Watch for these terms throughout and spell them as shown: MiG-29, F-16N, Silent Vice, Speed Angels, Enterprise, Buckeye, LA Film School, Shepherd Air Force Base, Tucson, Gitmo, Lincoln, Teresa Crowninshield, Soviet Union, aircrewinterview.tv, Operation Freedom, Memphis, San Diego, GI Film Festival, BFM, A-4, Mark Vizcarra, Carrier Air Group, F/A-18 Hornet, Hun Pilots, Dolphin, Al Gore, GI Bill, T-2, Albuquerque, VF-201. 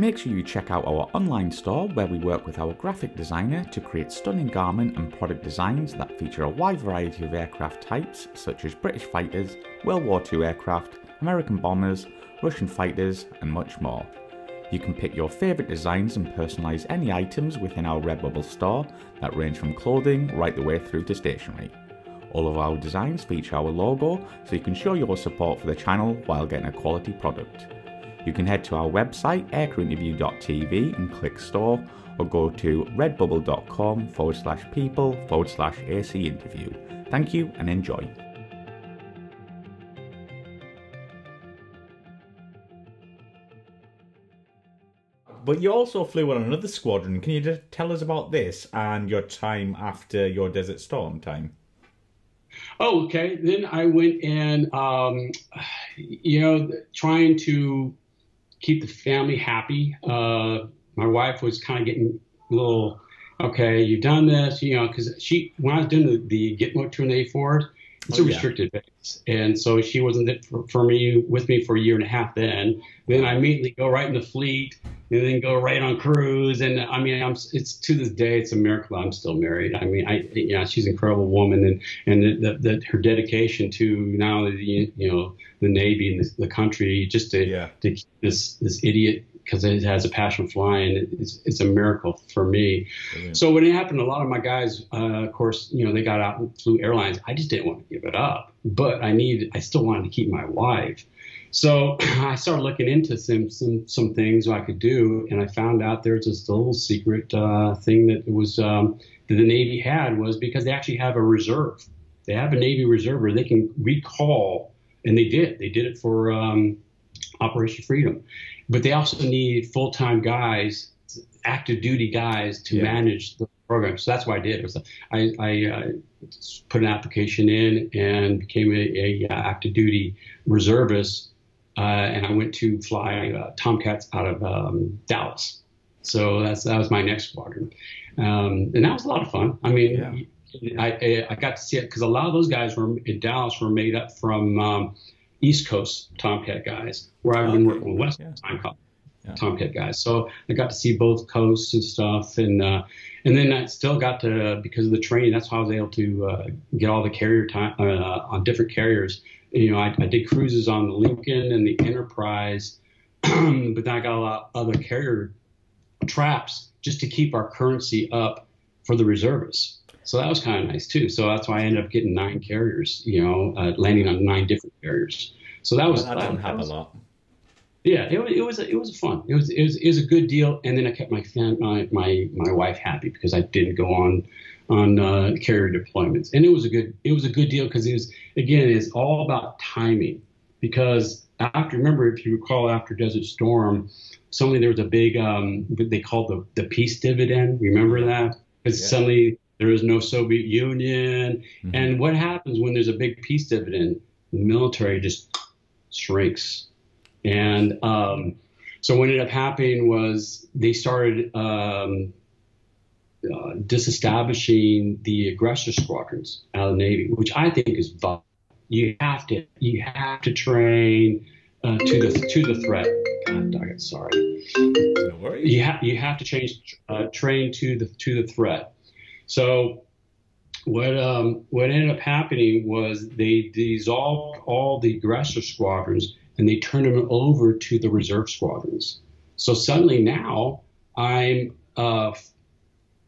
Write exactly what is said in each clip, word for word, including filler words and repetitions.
Make sure you check out our online store where we work with our graphic designer to create stunning garment and product designs that feature a wide variety of aircraft types such as British fighters, World War Two aircraft, American bombers, Russian fighters and much more. You can pick your favourite designs and personalise any items within our Redbubble store that range from clothing right the way through to stationery. All of our designs feature our logo so you can show your support for the channel while getting a quality product. You can head to our website aircrew interview dot t v and click store, or go to redbubble.com forward slash people forward slash AC interview. Thank you and enjoy. But you also flew on another squadron. Can you just tell us about this and your time after your Desert Storm time? Oh, okay. Then I went and, um, you know, trying to keep the family happy. Uh, my wife was kind of getting a little, okay, you've done this, you know, because she, when I was doing the, the Gitmo two and A fours, it's oh, a restricted yeah. base. And so she wasn't for, for me, with me for a year and a half then. Then I immediately go right in the fleet and then go right on cruise. And I mean, I'm, it's to this day, it's a miracle I'm still married. I mean, I, yeah, she's an incredible woman, and, and the, the, the, her dedication to not only the, you know, the Navy and the, the country, just to, yeah. to keep this, this idiot, because it has a passion for flying. It's, it's a miracle for me. Brilliant. So when it happened, a lot of my guys, uh, of course, you know, they got out and flew airlines. I just didn't want to give it up, but I needed, I still wanted to keep my wife. So I started looking into some, some, some things I could do. And I found out there's this little secret uh, thing that was, um, that the Navy had, was because they actually have a reserve. They have a Navy reserve where they can recall. And they did, they did it for, um, Operation Freedom. But they also need full-time guys, active duty guys, to yeah. manage the program. So that's what I did. It was, I, I uh, put an application in and became a, a active duty reservist, uh, and I went to fly uh, Tomcats out of um, Dallas. So that's, that was my next squadron, um, and that was a lot of fun. I mean, yeah. I, I got to see it because a lot of those guys were in Dallas were made up from. Um, East Coast Tomcat guys, where I've been working with West Coast yeah. yeah. Tomcat guys. So I got to see both coasts and stuff, and uh, and then I still got to, because of the training, that's how I was able to uh, get all the carrier time uh, on different carriers. You know, I, I did cruises on the Lincoln and the Enterprise, but then I got a lot of other carrier traps just to keep our currency up for the reservists. So that was kind of nice too. So that's why I ended up getting nine carriers, you know, uh, landing on nine different carriers. So that was, well, that didn't happen a lot. Yeah, it, it was, it was fun. It was, it was, it was a good deal. And then I kept my, my, my, my wife happy because I didn't go on, on, uh, carrier deployments. And it was a good, it was a good deal. Cause it was, again, it's all about timing, because after, remember, if you recall, after Desert Storm, suddenly there was a big, um, they called the, the Peace Dividend. Remember that? Cause yeah. suddenly, there is no Soviet Union. Mm-hmm. And what happens when there's a big peace dividend? The military just shrinks. And um, so what ended up happening was they started um, uh, disestablishing the aggressor squadrons out of the Navy, which I think is vital. You have to, you have to train uh, to the to the threat. God dog it, sorry. No worries. You have you have to change uh, train to the to the threat. So what, um, what ended up happening was they dissolved all the aggressor squadrons and they turned them over to the reserve squadrons. So suddenly now I'm uh,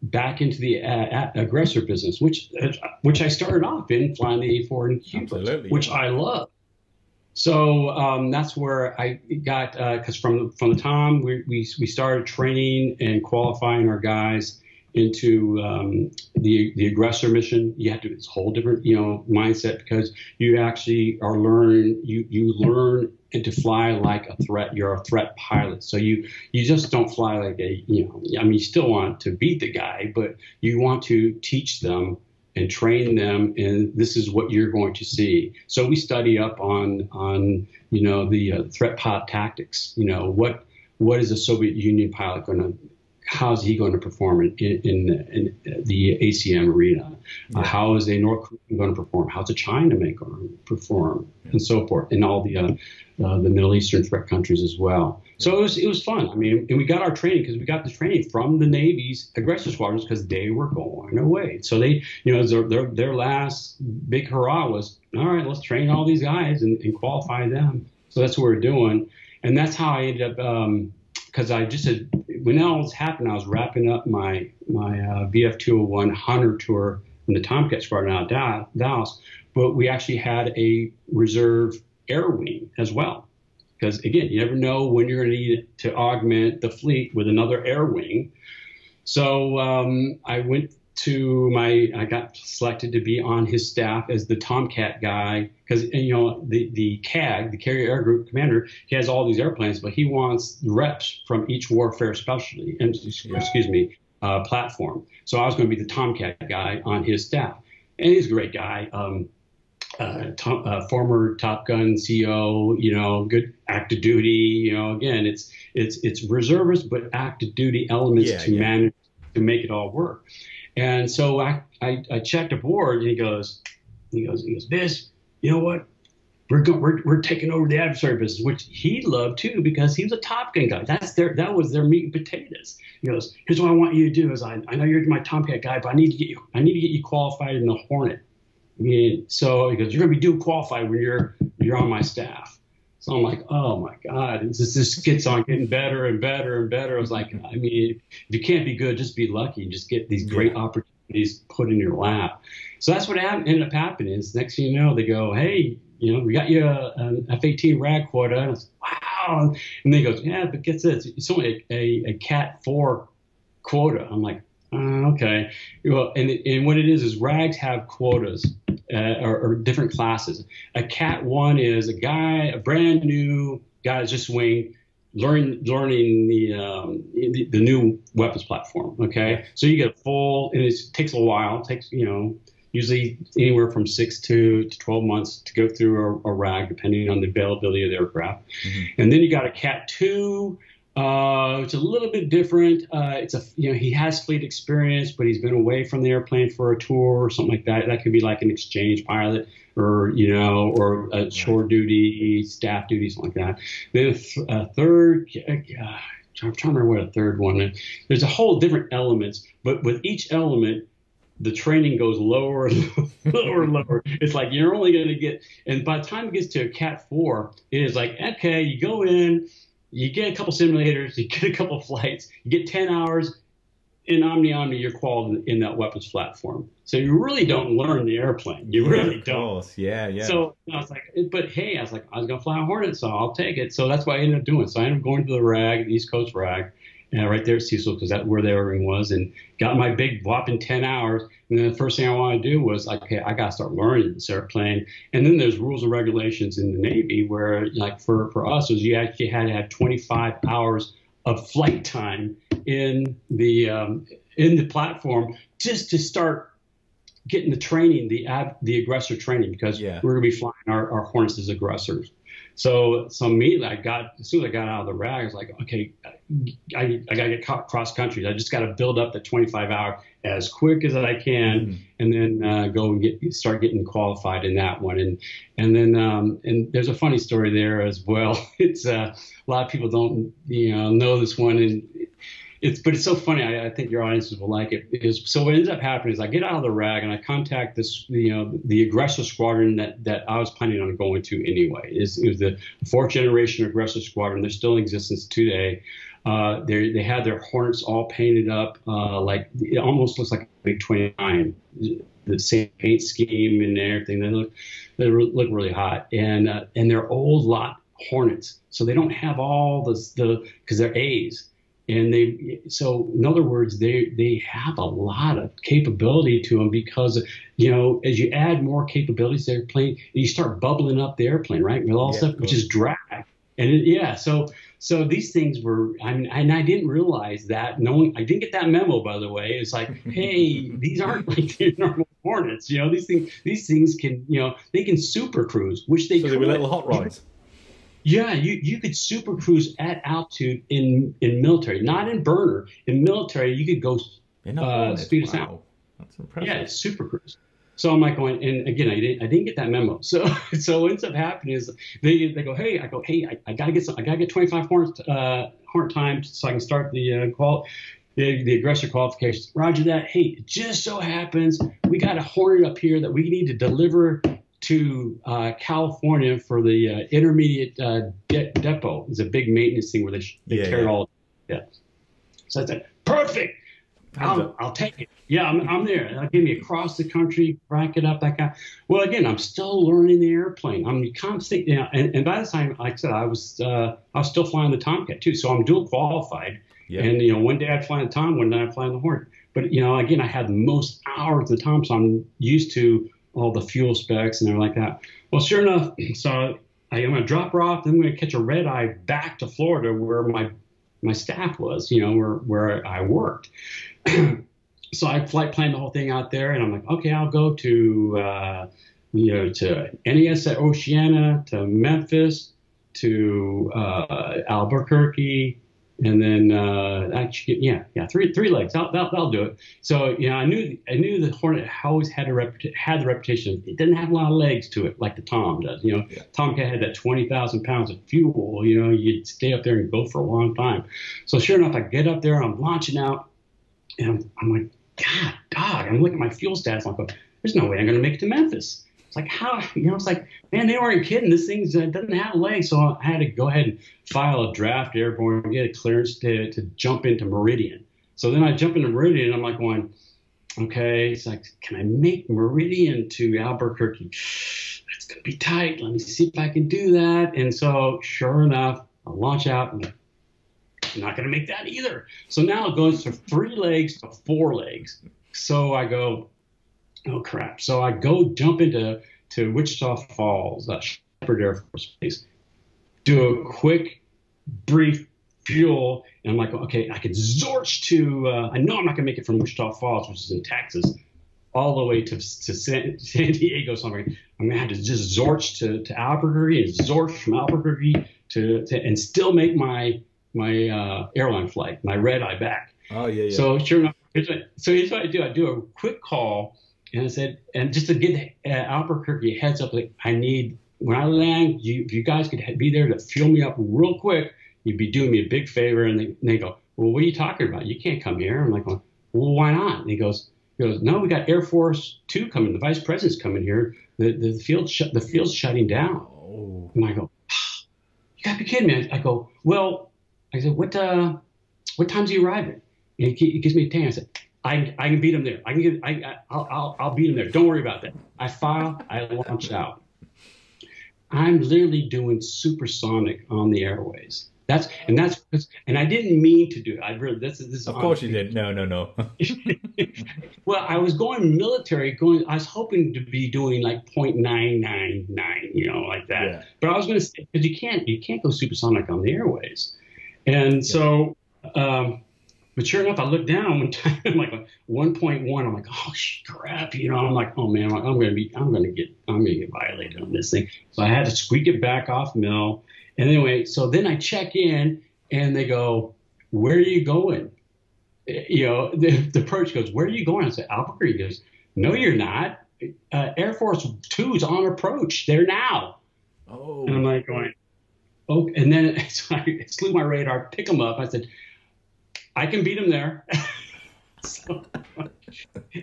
back into the uh, aggressor business, which, which I started off in flying the A four in Cuba, which I love. So um, that's where I got, because uh, from, from the time we, we, we started training and qualifying our guys into um, the the aggressor mission, you have to, it's a whole different, you know, mindset, because you actually are learn, you you learn to fly like a threat. You're a threat pilot, so you you just don't fly like a, you know, I mean, you still want to beat the guy, but you want to teach them and train them, and this is what you're going to see. So we study up on on you know the uh, threat pilot tactics. You know, what what is a Soviet Union pilot going to, how's he going to perform in, in, in the A C M arena? Yeah. Uh, how is a North Korean going to perform? How's a Chinaman going to perform? and so forth, and all the uh, uh, the Middle Eastern threat countries as well. So it was it was fun. I mean, and we got our training because we got the training from the Navy's aggressor squadrons because they were going away. So they, you know, their their, their last big hurrah was, all right, let's train all these guys and, and qualify them. So that's what we're doing, and that's how I ended up. Um, Because I just had, when that all happened, I was wrapping up my my uh, V F two oh one Hunter tour in the Tomcat Squadron out of Dallas, but we actually had a reserve air wing as well. Because again, you never know when you're going to need to augment the fleet with another air wing. So um, I went to my, I got selected to be on his staff as the Tomcat guy, because, you know, the, the C A G, the Carrier Air Group commander, he has all these airplanes, but he wants reps from each warfare specialty, excuse me, uh, platform. So I was going to be the Tomcat guy on his staff. And he's a great guy, um, uh, Tom, uh, former Top Gun C O, you know, good active duty, you know, again, it's, it's, it's reservists, but active duty elements yeah, to yeah. manage, to make it all work. And so I, I, I checked aboard, and he goes, he goes, he goes, Biz, you know what? We're, go we're we're taking over the adversary business, which he loved too because he was a Top Gun guy. That's their that was their meat and potatoes. He goes, here's what I want you to do is I I know you're my Tomcat guy, but I need to get you I need to get you qualified in the Hornet. I mean, so he goes, you're gonna be dual qualified when you're you're on my staff. So I'm like, oh my God, this this gets on getting better and better and better. I was like, I mean, if you can't be good, just be lucky. Just get these great opportunities put in your lap. So that's what ended up happening. Is next thing you know, they go, hey, you know, we got you a, an F eighteen RAG quota. And I was like, wow. And they go, yeah, but get this, it's only a, a, a cat four quota. I'm like, uh, okay. Well, and and what it is is RAGs have quotas. Uh, or, or different classes. A cat one is a guy, a brand new guy just wing, learn, learning the, um, the the new weapons platform. Okay, so you get a full, and it takes a while. It takes you know usually anywhere from six to, to twelve months to go through a, a RAG, depending on the availability of the aircraft. Mm-hmm. And then you got a cat two. Uh, it's a little bit different. Uh, it's a, you know, he has fleet experience, but he's been away from the airplane for a tour or something like that. That could be like an exchange pilot or, you know, or a shore duty, staff duty, something like that. Then a third, uh, I'm trying to remember what a third one is. There's a whole different elements, but with each element, the training goes lower and lower and lower. It's like you're only going to get, and by the time it gets to a cat four, it is like, okay, you go in, you get a couple simulators, you get a couple of flights, you get ten hours, and omni omni, you're qualified in that weapons platform. So you really don't learn the airplane. You really yeah, don't. Course. Yeah, yeah. So I was like, but hey, I was like, I was gonna fly a Hornet, so I'll take it. So that's what I ended up doing. So I ended up going to the RAG, the East Coast RAG, uh, right there at Cecil, because that's where the air wing was, and got my big whopping ten hours. And then the first thing I wanted to do was like, okay, I gotta start learning this airplane. And then there's rules and regulations in the Navy where, like for for us, was you actually had to have twenty-five hours of flight time in the um, in the platform just to start getting the training, the ab the aggressor training, because yeah. we're gonna be flying our, our Hornets as aggressors. So, so immediately I got, as soon as I got out of the RAG, I was like, okay, I, I got to get cross country. I just got to build up the twenty-five hour as quick as I can, and then uh, go and get, start getting qualified in that one. And, and then, um, and there's a funny story there as well. It's uh, a lot of people don't, you know, know this one, and it's, but it's so funny. I, I think your audiences will like it. Is, so what ends up happening is I get out of the RAG and I contact this, you know, the aggressor squadron that, that I was planning on going to anyway. It's, it was the fourth generation aggressor squadron. They're still in existence today. Uh, they they had their Hornets all painted up, uh, like it almost looks like a big twenty-nine, the same paint scheme and everything. They look they look really hot, and uh, and they're old lot Hornets, so they don't have all the the because they're A's. And they, so in other words, they, they have a lot of capability to them because, you know, as you add more capabilities to the airplane, you start bubbling up the airplane, right? With all yeah, stuff, cool. which is drag. And it, yeah, so, so these things were, I mean, and I didn't realize that. No one, I didn't get that memo, by the way. It's like, hey, these aren't like your normal Hornets. You know, these things, these things can, you know, they can super cruise, which they so they were little hot rods. Yeah, you, you could super cruise at altitude in, in military, not in burner. In military, you could go uh, speed of sound. Wow. That's impressive. Yeah, it's super cruise. So I'm like going, and again, I didn't, I didn't get that memo. So, so what ends up happening is they, they go, hey, I go, hey, I, I gotta get some, I gotta get twenty-five horn, uh, horn time so I can start the uh, qual, the, the aggressor qualifications. Roger that. Hey, it just so happens we got a horn up here that we need to deliver to uh, California for the uh, intermediate uh, de depot. It's a big maintenance thing where they, they yeah, tear yeah. it all. Yeah. So I said, perfect. I'll, I'll take it. Yeah, I'm, I'm there. They'll give me across the country, rack it up, that guy. Well, again, I'm still learning the airplane. I'm constant, you know, and, and by the time, like I said, I was, uh, I was still flying the Tomcat too. So I'm dual qualified. Yeah. And, you know, one day I'd fly the Tom, one day I'd fly the Horn. But, you know, again, I had the most hours of the Tom, so I'm used to all the fuel specs and everything like that. Well, sure enough, so I, I'm going to drop her off, then I'm going to catch a red eye back to Florida where my my staff was, you know, where, where I worked. So I flight planned the whole thing out there, and I'm like, okay, I'll go to, uh, you know, to N E S at Oceana, to Memphis, to uh, Albuquerque, and then uh, actually, yeah, yeah, three three legs. That'll, that'll, that'll do it. So you know, I knew I knew the Hornet always had a rep had the reputation. It didn't have a lot of legs to it like the Tom does. You know, yeah. Tomcat had that twenty thousand pounds of fuel. You know, you'd stay up there and go for a long time. So sure enough, I get up there, I'm launching out, and I'm, I'm like, God, dog! I'm looking at my fuel stats. I'm like, there's no way I'm going to make it to Memphis. It's like, how, you know, it's like, man, they weren't kidding. This thing uh, doesn't have legs. So I had to go ahead and file a draft airborne, get a clearance to, to jump into Meridian. So then I jump into Meridian, and I'm like going, okay, it's like, can I make Meridian to Albuquerque? That's going to be tight. Let me see if I can do that. And so sure enough, I launch out, and I'm not going to make that either. So now it goes from three legs to four legs. So I go, oh, crap. So I go jump into to Wichita Falls, uh, Shepherd Air Force Base, do a quick, brief fuel, and I'm like, okay, I can zorch to, uh, I know I'm not going to make it from Wichita Falls, which is in Texas, all the way to, to San, San Diego. So I'm going to have to just zorch to, to Albuquerque and zorch from Albuquerque to, to and still make my, my uh, airline flight, my red eye back. Oh, yeah, yeah. So sure enough, here's what, so here's what I do. I do a quick call. And I said, and just to get uh, Albuquerque a heads up, like, I need, when I land, you, if you guys could be there to fuel me up real quick, you'd be doing me a big favor. And they, and they go, well, what are you talking about? You can't come here. I'm like, well, why not? And he goes, he goes, no, we got Air Force Two coming. The vice president's coming here. The, the, field sh the field's shutting down. Oh. And I go, you got to be kidding me. I, I go, well, I said, what, uh, what time do you arrive at? And he, he gives me a tan. I said, I, I can beat him there. I can get. I, I'll, I'll. I'll beat him there. Don't worry about that. I file. I launch out. I'm literally doing supersonic on the airways. That's and that's and I didn't mean to do it. I really. This is this. Of course you did. No, no, no. Well, I was going military. Going. I was hoping to be doing like point nine nine nine, you know, like that. Yeah. But I was going to say because you can't. You can't go supersonic on the airways, and yeah. so. Um, But sure enough, I looked down one time. I'm like one point one. I'm like, oh crap, you know. I'm like, oh man, I'm, like, I'm gonna be, I'm gonna get, I'm gonna get violated on this thing. So I had to squeak it back off mill. And anyway, so then I check in, and they go, where are you going? You know, the, the approach goes, where are you going? I said, Albuquerque. He goes, no, you're not. Uh, Air Force Two is on approach. They're now. Oh. And I'm like going, oh. And then so I slew my radar, pick them up. I said, I can beat him there. So,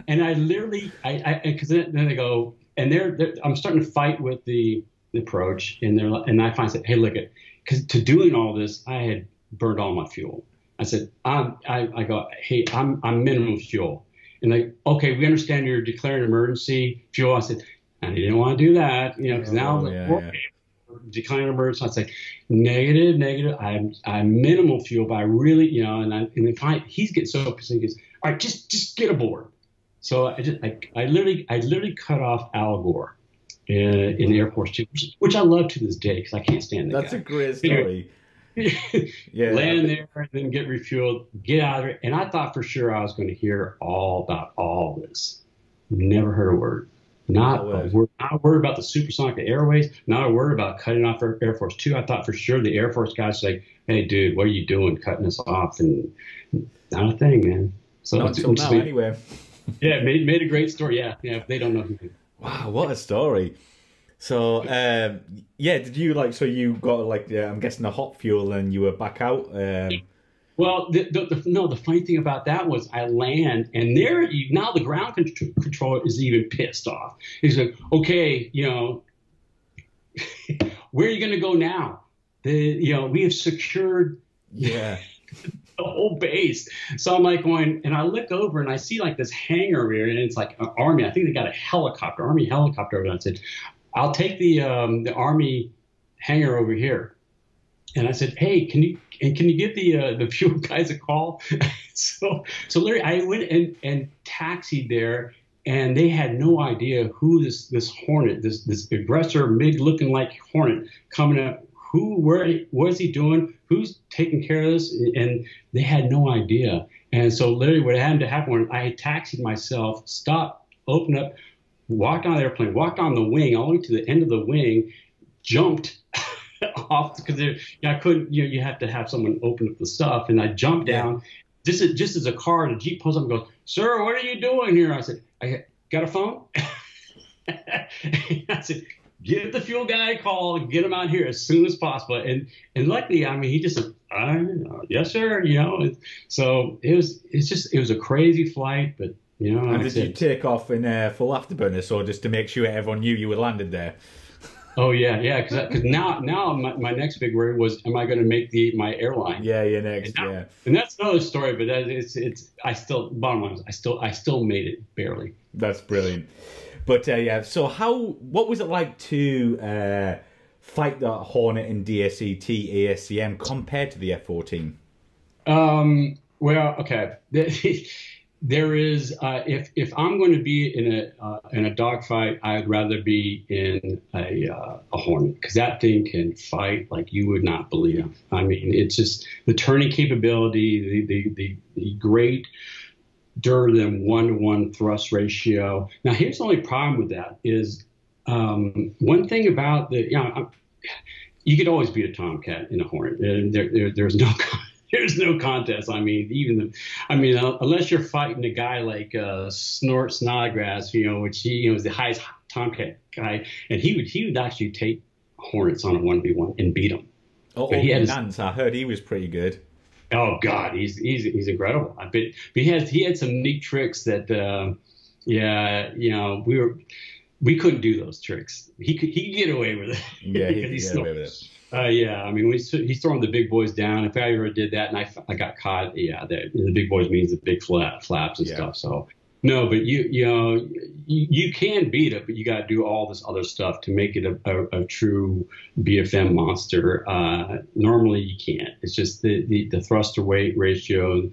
and I literally, I, I, cause then they go, and they're, they're, I'm starting to fight with the, the approach, and they're, and I finally said, hey, look at, cause to doing all this, I had burned all my fuel. I said, I'm, I, I go, hey, I'm, I'm minimum fuel. And they, okay, we understand you're declaring emergency fuel. I said, I didn't want to do that, you know, cause oh, now I'm yeah, yeah. declaring emergency. I said, negative, negative. I'm, I'm minimal fuel, but I really, you know, and I, and the client, he's getting so pissed. He goes, all right, just, just get aboard. So I just, I, I literally, I literally cut off Al Gore uh, in the Air Force Two, which, which I love to this day because I can't stand that. That's guy. a great story. Anyway, yeah, land there and then get refueled, get out of it. And I thought for sure I was going to hear all about all this. Never heard a word. Not a, word, not a word about the supersonic airways, not a word about cutting off Air Force Two. I thought for sure the Air Force guys were like, hey, dude, what are you doing cutting us off? And not a thing, man. So not until now, anyway. Yeah, made, made a great story. Yeah, yeah, they don't know who did. Wow, what a story. So, um, yeah, did you, like, so you got, like, yeah, I'm guessing the hot fuel and you were back out? Um... Well, the, the, the, no, the funny thing about that was I land, and there, now the ground control, control is even pissed off. He's like, okay, you know, where are you going to go now? The, you know, we have secured yeah. the whole base. So I'm like going, and I look over and I see like this hangar over here, and it's like an Army. I think they got a helicopter, Army helicopter over there. I said, I'll take the um, the Army hangar over here. And I said, hey, can you and can you give the uh, the fuel guys a call? so so Larry, I went and, and taxied there, and they had no idea who this this Hornet, this this aggressor, mid looking like Hornet coming up. Who, where, what is he doing? Who's taking care of this? And they had no idea. And so literally what happened to happen when I taxied myself, stopped, opened up, walked on the airplane, walked on the wing, all the way to the end of the wing, jumped off because you know, I couldn't, you know, you have to have someone open up the stuff. And I jumped down. This is just as a car and a Jeep pulls up and goes, sir, what are you doing here? I said, I got a phone? I said, give the fuel guy a call, get him out here as soon as possible. And and luckily, I mean, he just said, I, yes, sir, you know. So it was, it's just, it was a crazy flight, but, you know. And did you take off in uh, full afterburners or just to make sure everyone knew you were landed there? Oh, yeah, yeah, because now now my, my next big worry was, am I going to make the my airline? Yeah, yeah, next, and now, yeah. And that's another story, but that, it's, it's, I still, bottom line, I still, I still made it, barely. That's brilliant. But, uh, yeah, so how, what was it like to uh, fight that Hornet in D S E T, A S C M, compared to the F fourteen? Um, well, okay. There is, uh, if, if I'm going to be in a, uh, in a dogfight, I'd rather be in a, uh, a Hornet, because that thing can fight like you would not believe. I mean, it's just the turning capability, the, the, the, the great durable than one-to-one thrust ratio. Now, here's the only problem with that is um, one thing about the, you know, I'm, you could always beat a Tomcat in a Hornet. There, there, there's no, there's no contest. I mean, even, the, I mean, unless you're fighting a guy like uh, Snort Snodgrass, you know, which he you know, was the highest Tomcat guy, and he would, he would actually take Hornets on a one v one and beat them. Oh, he had his, Nance, I heard he was pretty good. Oh God, he's he's he's incredible. But but he has he had some neat tricks that, uh, yeah, you know, we were we couldn't do those tricks. He could he could get away with it. Yeah, he could get still, away with it. Uh, yeah, I mean, we, he's throwing the big boys down. If I ever did that and I I got caught, yeah, the, the big boys means the big flat, flaps and yeah. stuff. So no, but you you know you, you can beat it, but you got to do all this other stuff to make it a a, a true B F M monster. Uh, normally you can't. It's just the, the, the thrust to weight ratio,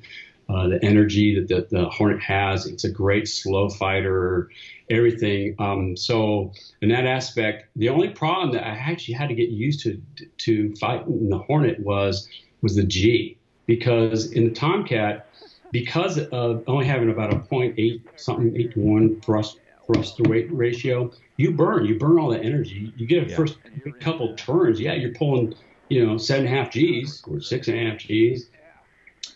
uh, the energy that the, the Hornet has. It's a great slow fighter, everything. Um, so in that aspect, the only problem that I actually had to get used to to fighting the Hornet was was the G, because in the Tomcat, because of only having about a point eight something, eight to one thrust thrust to weight ratio, you burn. You burn all the energy. You get a yeah. first couple turns. Yeah, you're pulling, you know, seven and a half Gs or six and a half Gs,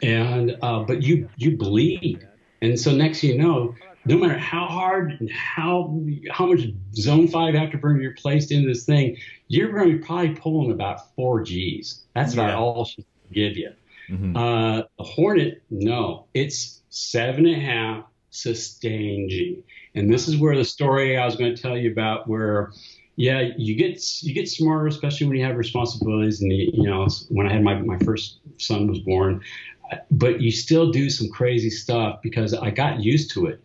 and uh, but you you bleed. And so next thing you know, no matter how hard and how how much zone five afterburner you're placed into this thing, you're going to be probably pulling about four Gs. That's yeah. about all she can give you. Mm-hmm. Uh, the Hornet, no, it's seven and a half sustained G. And this is where the story I was going to tell you about where, yeah, you get, you get smarter, especially when you have responsibilities. And you, you know, when I had my, my first son was born, but you still do some crazy stuff because I got used to it.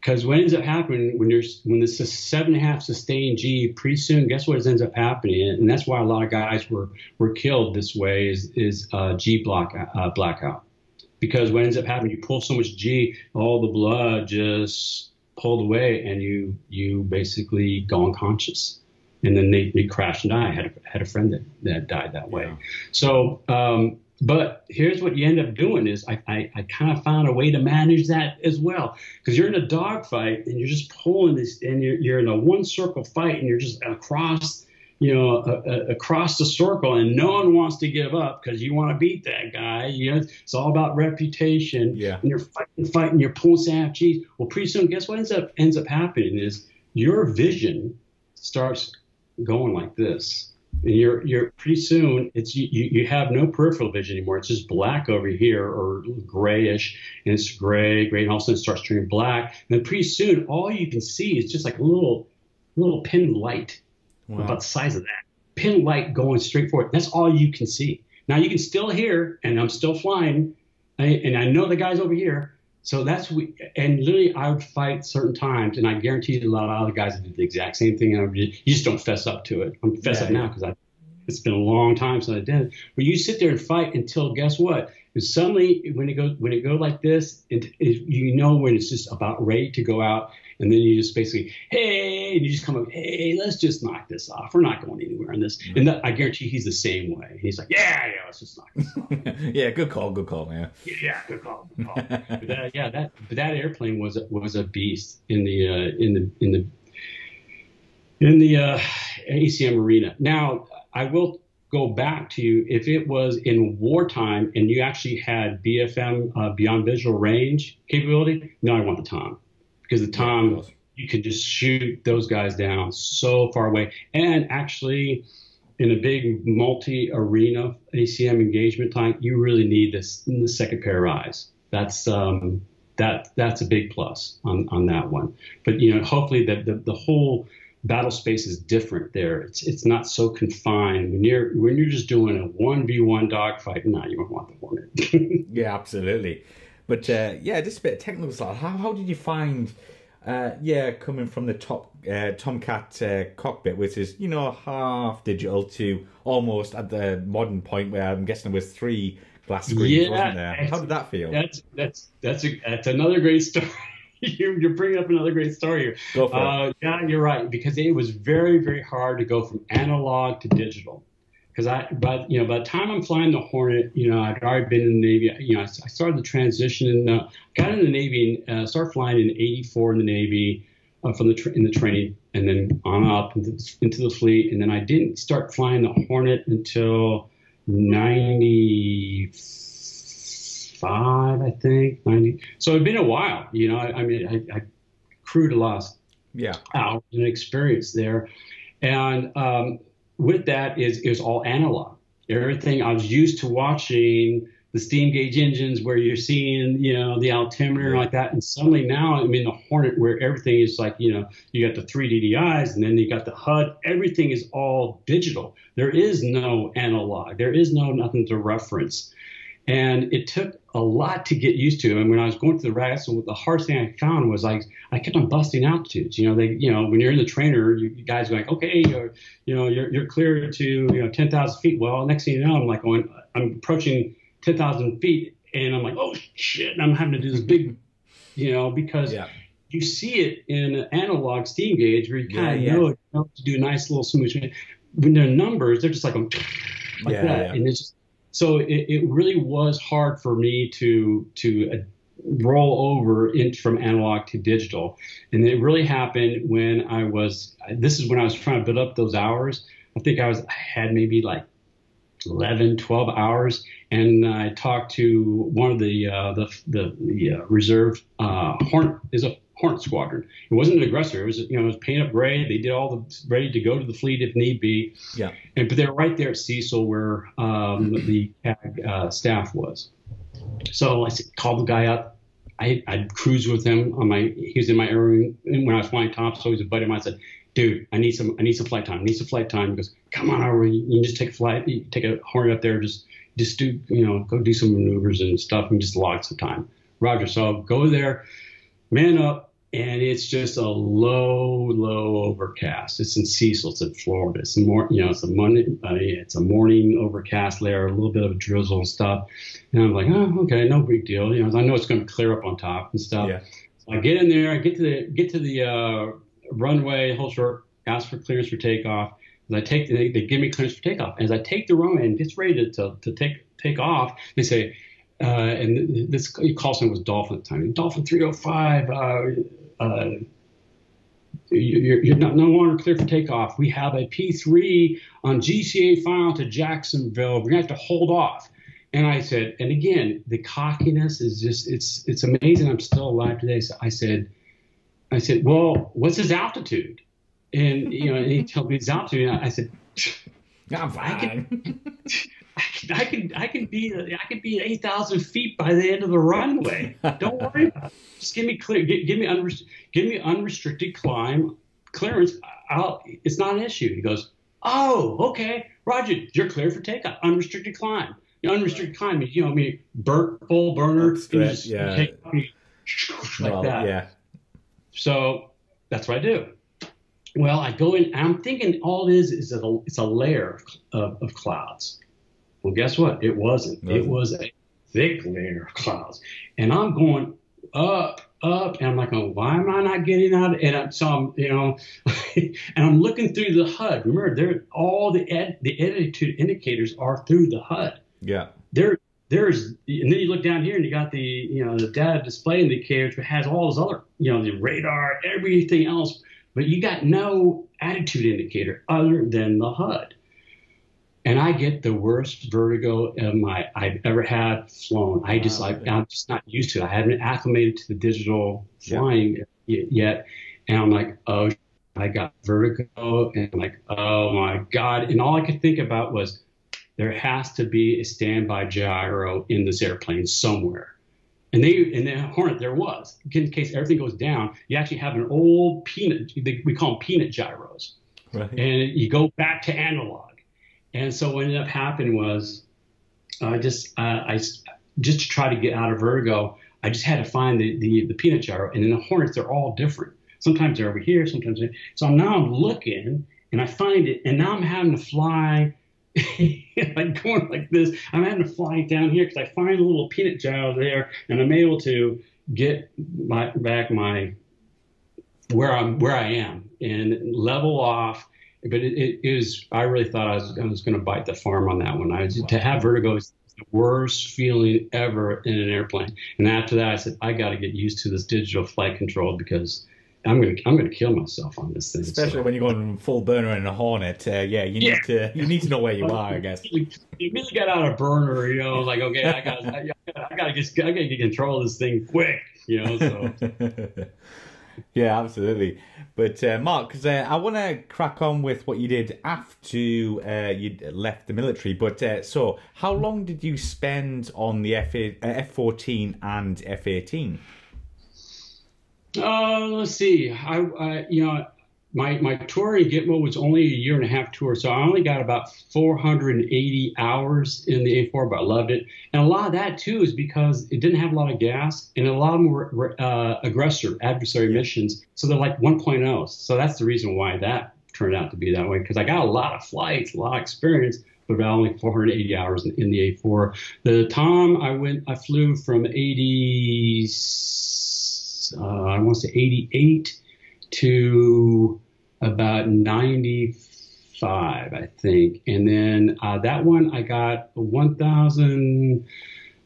Because what ends up happening when there's when this is seven and a half sustained G, pretty soon, guess what ends up happening, and that's why a lot of guys were were killed this way is is uh, G block uh, blackout, because what ends up happening, you pull so much G, all the blood just pulled away, and you you basically go unconscious, and then they, they crash and die. I had a, had a friend that that died that way, yeah. so. Um, But here's what you end up doing is I, I, I kind of found a way to manage that as well, because you're in a dogfight and you're just pulling this and you're, you're in a one circle fight and you're just across you know, a, a, across the circle, and no one wants to give up because you want to beat that guy. You know, it's all about reputation. Yeah. And you're fighting, fighting, you're pulling S A F Gs. Well, pretty soon, guess what ends up ends up happening is your vision starts going like this, and you're you're pretty soon it's you you have no peripheral vision anymore. It's just black over here or grayish, and it's gray, gray, and all of a sudden it starts turning black. And then pretty soon, all you can see is just like a little little pin light. Wow. About the size of that pin light going straight forward. That's all you can see. Now you can still hear, and I'm still flying, and I know the guy's over here. So that's we. And literally, I would fight certain times, and I guarantee you a lot of other guys did the exact same thing. And I would, you just don't fess up to it. I'm fess yeah, up yeah. now because I. It's been a long time since I did. But you sit there and fight until guess what? And suddenly, when it goes when it goes like this, it, it, you know when it's just about ready to go out, and then you just basically, hey, and you just come up, hey, let's just knock this off. We're not going anywhere on this. Mm-hmm. And that, I guarantee he's the same way. He's like, yeah, yeah, let's just knock this off. yeah, good call, good call, man. Yeah, yeah good call, good call. but that, yeah, that but that airplane was was a beast in the uh, in the in the in the uh, A C M arena. Now. I will go back to you. If it was in wartime and you actually had B F M, uh, beyond visual range capability, no, I want the Tom. Because the Tom, you could just shoot those guys down so far away. And actually, in a big multi-arena A C M engagement time, you really need this, the second pair of eyes. That's um, that that's a big plus on, on that one. But you know, hopefully that the, the whole battle space is different there. It's it's not so confined. When you're when you're just doing a one v one dogfight, no, you don't want the Hornet. Yeah, absolutely. But uh, yeah, just a bit of technical side. How how did you find? Uh, yeah, coming from the top uh, Tomcat uh, cockpit, which is you know half digital to almost at the modern point where I'm guessing there was three glass screens, yeah, wasn't there? How did that feel? That's that's that's a, that's another great story. You're bringing up another great story here. Go for uh, it. Yeah, you're right, because it was very, very hard to go from analog to digital. Because I, but you know, by the time I'm flying the Hornet, you know, I'd already been in the Navy. You know, I, I started the transition and uh, got in the Navy and uh, started flying in eighty-four in the Navy, uh, from the tra in the training, and then on up into, into the fleet. And then I didn't start flying the Hornet until ninety-five. Five, I think, ninety. So it'd been a while, you know. I, I mean, I, I accrued a lot, yeah, hours and experience there, and um, with that is it was all analog. Everything I was used to watching the steam gauge engines, where you're seeing, you know, the altimeter and like that, and suddenly now I'm in the Hornet, where everything is like, you know, you got the three D D Is, and then you got the H U D. Everything is all digital. There is no analog. There is no nothing to reference. And it took a lot to get used to. And when I was going to the R A G, so the hardest thing I found was like I kept on busting altitudes. You know, they, you know, when you're in the trainer, you, you guys are like, okay, you're, you know, you're you're clear to, you know, ten thousand feet. Well, next thing you know, I'm like going, I'm approaching ten thousand feet, and I'm like, oh shit, and I'm having to do this big, you know, because yeah. you see it in an analog steam gauge where you kind of yeah, yeah. know, you know to do a nice little smooth. When they're numbers, they're just like, like yeah, that, yeah. and it's just. So it, it really was hard for me to to roll over in, from analog to digital, and it really happened when I was. This is when I was trying to build up those hours. I think I was I had maybe like eleven, twelve hours, and I talked to one of the uh, the the, the uh, reserve uh, Hornet is a Hornet squadron. It wasn't an aggressor. It was you know it was paint up gray. They did all the ready to go to the fleet if need be. Yeah. And but they're right there at Cecil where um, the uh, staff was. So I called the guy up. I I cruised with him on my. He was in my air room when I was flying Tom. So he's a buddy of mine. I said, dude, I need some. I need some flight time. I need some flight time. He goes, come on over. You can just take a flight. You take a Hornet up there. Just just do you know go do some maneuvers and stuff and just log some time. Roger. So I'll go there. Man up, and it's just a low, low overcast. It's in Cecil, it's in Florida. It's more, you know, it's a Monday, uh, yeah, it's a morning overcast layer, a little bit of drizzle and stuff. And I'm like, oh, okay, no big deal. You know, I know it's going to clear up on top and stuff. Yeah. So I get in there, I get to the get to the uh, runway, hold short, ask for clearance for takeoff. And I take, they, they give me clearance for takeoff. As I take the runway and it's ready to to, to take take off, they say. Uh, and this call center was Dolphin at the time. Dolphin three oh five, uh, uh, you're, you're not, no longer clear for takeoff. We have a P three on G C A file to Jacksonville. We're going to have to hold off. And I said, and again, the cockiness is just, it's it's amazing I'm still alive today. So I said, I said, well, what's his altitude? And, you know, and he told me his altitude. And I said, I'm fine. I can, I can, I can be, I can be eight thousand feet by the end of the runway. Don't worry about it. Just give me clear, give, give me, unrest, give me unrestricted climb clearance. I'll, it's not an issue. He goes, oh, okay, Roger, you're clear for takeoff, unrestricted climb, you know, unrestricted climb. You know, I mean, burn, full burner, you just yeah. take off, you, like well, that. Yeah. So that's what I do. Well, I go in. I'm thinking all it is is a, it's a layer of, of clouds. Well, guess what? It wasn't. Nothing. It was a thick layer of clouds. And I'm going up, up, and I'm like, oh, why am I not getting out? And I'm, so I'm, you know, and I'm looking through the H U D. Remember, there all the ed, the attitude indicators are through the H U D. Yeah. There, there's, and then you look down here and you got the, you know, the data display indicators, but has all this other, you know, the radar, everything else, but you got no attitude indicator other than the H U D. And I get the worst vertigo of my I've ever had flown. I just wow. like I'm just not used to it. I haven't acclimated to the digital flying yeah. yet, and I'm like, oh, I got vertigo, and I'm like, oh my God! And all I could think about was, there has to be a standby gyro in this airplane somewhere. And they in the Hornet there was, in case everything goes down. You actually have an old peanut. We call them peanut gyros, right. And you go back to analog. And so what ended up happening was, uh, just uh, I just to try to get out of vertigo, I just had to find the, the the peanut gyro. And in the Hornets, they're all different. Sometimes they're over here, sometimes they're... So now I'm looking, and I find it, and now I'm having to fly, like going like this. I'm having to fly down here because I find a little peanut gyro there, and I'm able to get my, back my where I'm where I am and level off. But it, it is, I really thought I was, I was going to bite the farm on that one. I was, wow. To have vertigo is the worst feeling ever in an airplane. And after that, I said, I got to get used to this digital flight control because I'm going to, I'm going to kill myself on this thing. Especially so. When you're going full burner in a Hornet. Uh, yeah, you need yeah. to, you need to know where you are, I guess. You really got out of burner, you know, like, okay, I got, I got, I got to get, I got to get control of this thing quick, you know, so. Yeah, absolutely. But uh, Mark, because uh, I want to crack on with what you did after uh, you left the military. But uh, so, how long did you spend on the F fourteen and F eighteen? Uh, let's see. I, uh, you know, my my tour in Gitmo was only a year and a half tour, so I only got about four hundred eighty hours in the A four, but I loved it. And a lot of that too is because it didn't have a lot of gas, and a lot of them were uh, aggressor, adversary missions, so they're like one point oh. So that's the reason why that turned out to be that way, because I got a lot of flights, a lot of experience, but about only four hundred eighty hours in, in the A four. The time I went, I flew from eighty, uh, I want to say eighty-eight to about ninety-five, I think. And then uh, that one, I got one thousand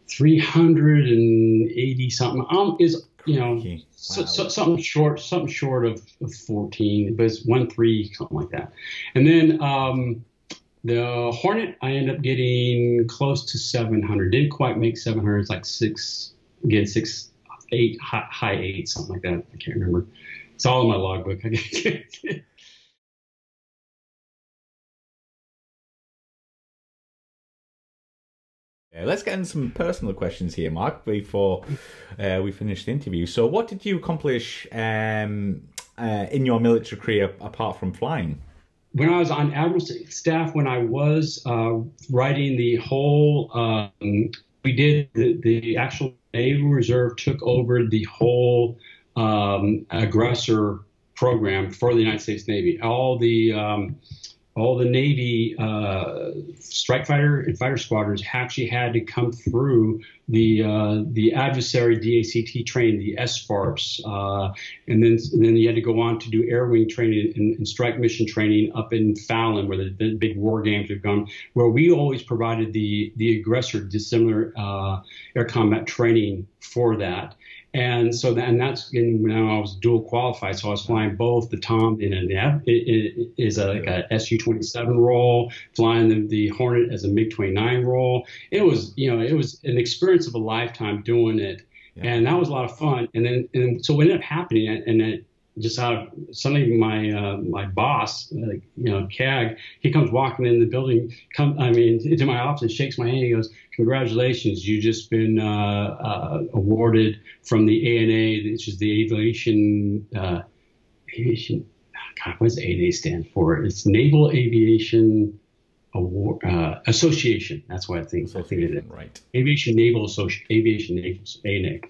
three hundred eighty something. Um, is you know, wow. so, so, something short, something short of, of fourteen, but it's one three, something like that. And then um, the Hornet, I ended up getting close to seven hundred. Didn't quite make seven hundred. It's like six, again, six, eight, high, high eight, something like that. I can't remember. It's all in my logbook. Yeah, let's get into some personal questions here, Mark, before uh, we finish the interview. So what did you accomplish um, uh, in your military career apart from flying? When I was on Admiral's staff, when I was uh, writing the whole, um, we did the, the actual Naval Reserve took over the whole Um, aggressor program for the United States Navy. All the um, all the Navy uh, strike fighter and fighter squadrons actually had to come through the uh, the adversary D A C T training, the S FARPs, uh, and then and then you had to go on to do air wing training and, and strike mission training up in Fallon, where the, the big war games have gone. Where we always provided the the aggressor dissimilar uh, air combat training for that. And so then that's in, when I was dual qualified. So I was flying both the Tom in an F, it, it is a, like a S U twenty-seven role, flying the, the Hornet as a MiG twenty-nine role. It was, you know, it was an experience of a lifetime doing it. Yeah. And that was a lot of fun. And then, and so what ended up happening, and then just out of suddenly my, uh, my boss, uh, you know, C A G, he comes walking in the building, come, I mean, into my office and shakes my hand. He goes, "Congratulations, you've just been uh, uh, awarded from the A N A, which is the aviation, uh, aviation, God, what does A N A stand for? It's Naval Aviation Award, uh, Association. That's what I think. I think it is. Right. Aviation Naval Association, Aviation Naval, A N A.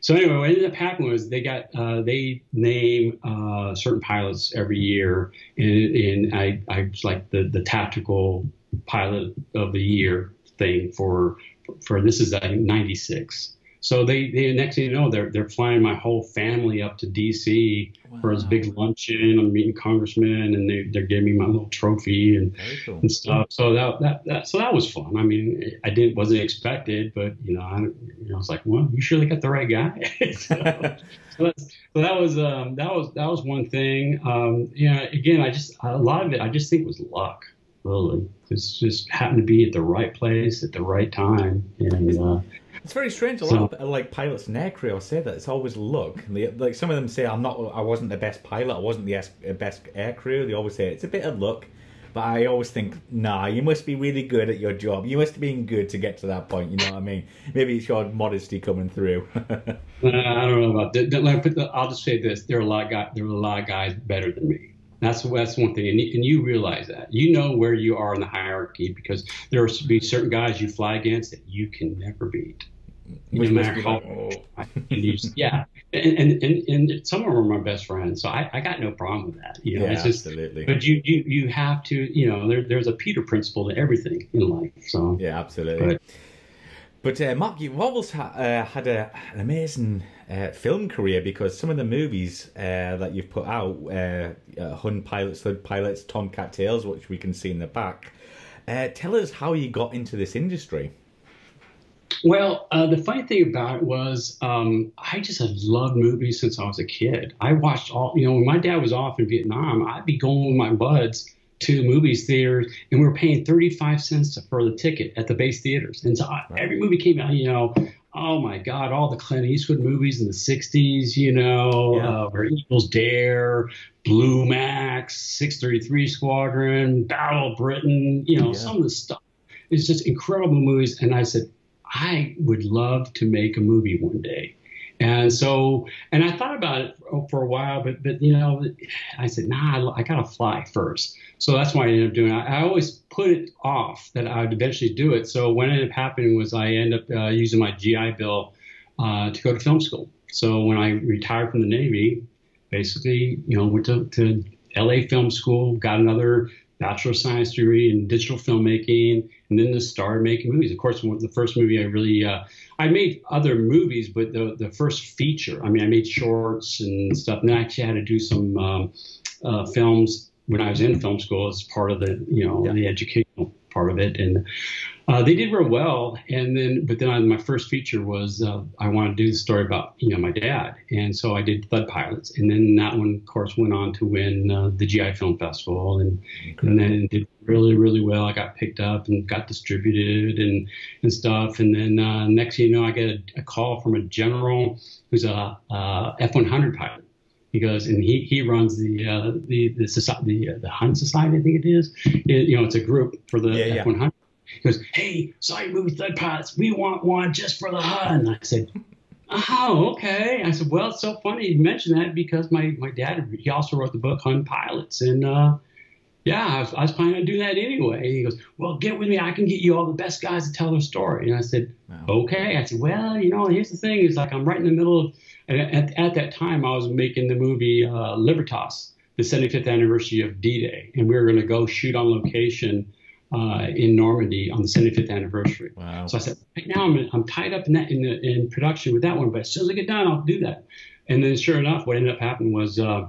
So anyway, what ended up happening was they got uh, they name uh, certain pilots every year, and, and I I was like the the tactical pilot of the year thing for for this is I think ninety-six. So they, they next thing you know, they're they're flying my whole family up to D C Wow. for his big luncheon. I'm meeting congressmen, and they they're giving me my little trophy and cool. and stuff. So that, that that so that was fun. I mean, I didn't wasn't expected, but you know, I, you know, I was like, well, you surely got the right guy. so, so, that's, so that was um that was that was one thing. Um, you know, again, I just a lot of it I just think was luck. Really, it's just happened to be at the right place at the right time, and uh, it's very strange. A lot so, of like pilots and aircrew say that it's always luck. They, like some of them say, "I'm not, I wasn't the best pilot, I wasn't the best aircrew." They always say it's a bit of luck, but I always think, "Nah, you must be really good at your job. You must have been good to get to that point." You know what I mean? Maybe it's your modesty coming through. uh, I don't know about that. I'll just say this: there are a lot of guys, there are a lot of guys better than me. That's, that's one thing, and you, and you realize that. You know where you are in the hierarchy because there will be certain guys you fly against that you can never beat. No matter how yeah, and, and, and, and some of them are my best friends, so I, I got no problem with that. You know, yeah, it's just, absolutely. But you, you, you have to, you know, there, there's a Peter principle to everything in life. So yeah, absolutely. But, but uh, Mark, you've always ha uh, had a, an amazing... Uh, film career, because some of the movies uh, that you've put out, uh, uh, Hun Pilots, Thud Pilots, Tomcat Tales, which we can see in the back, uh, tell us how you got into this industry. Well, uh, the funny thing about it was um, I just had loved movies since I was a kid. I watched all, you know, when my dad was off in Vietnam, I'd be going with my buds to movies theaters, and we were paying thirty-five cents for the ticket at the base theaters. And so right. every movie came out, you know, oh my God, all the Clint Eastwood movies in the sixties, you know, yeah. uh, where Eagles Dare, Blue Max, six thirty-three Squadron, Battle of Britain, you know, yeah. some of the stuff. It's just incredible movies. And I said, I would love to make a movie one day. And so, and I thought about it for, for a while, but, but, you know, I said, nah, I, I got to fly first. So that's what I ended up doing. I, I always put it off that I would eventually do it. So what ended up happening was I ended up uh, using my G I Bill uh, to go to film school. So when I retired from the Navy, basically, you know, went to, to L A Film School, got another Bachelor of Science degree in digital filmmaking, and then just started making movies. Of course, the first movie I really, uh, I made other movies, but the, the first feature, I mean, I made shorts and stuff, and I actually had to do some um, uh, films when I was in film school as part of the, you know, yeah. the educational part of it. And uh, they did real well. And then, but then I, my first feature was uh, I wanted to do the story about, you know, my dad. And so I did Thud Pilots. And then that one, of course, went on to win uh, the G I Film Festival. And, and then did really, really well. I got picked up and got distributed and, and stuff. And then uh, next thing you know, I get a, a call from a general who's a uh, F one hundred pilot. He goes, and he, he runs the uh, the the society, the, uh, the Hun Society, I think it is. It, you know, it's a group for the yeah, F one hundred. Yeah. He goes, hey, saw your movie Thud Pilots. We want one just for the Hun. I said, oh, okay. I said, well, it's so funny you mentioned that because my my dad, he also wrote the book Hun Pilots, and uh, yeah, I was, I was planning to do that anyway. And he goes, well, get with me. I can get you all the best guys to tell their story. And I said, wow. okay. I said, well, you know, here's the thing. It's like I'm right in the middle of. And at, at that time, I was making the movie uh, Libertas, the seventy-fifth anniversary of D Day. And we were going to go shoot on location uh, in Normandy on the seventy-fifth anniversary. Wow. So I said, right now I'm, I'm tied up in, that, in, the, in production with that one. But as soon as I get done, I'll do that. And then sure enough, what ended up happening was uh,